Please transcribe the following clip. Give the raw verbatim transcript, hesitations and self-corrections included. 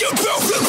You broke the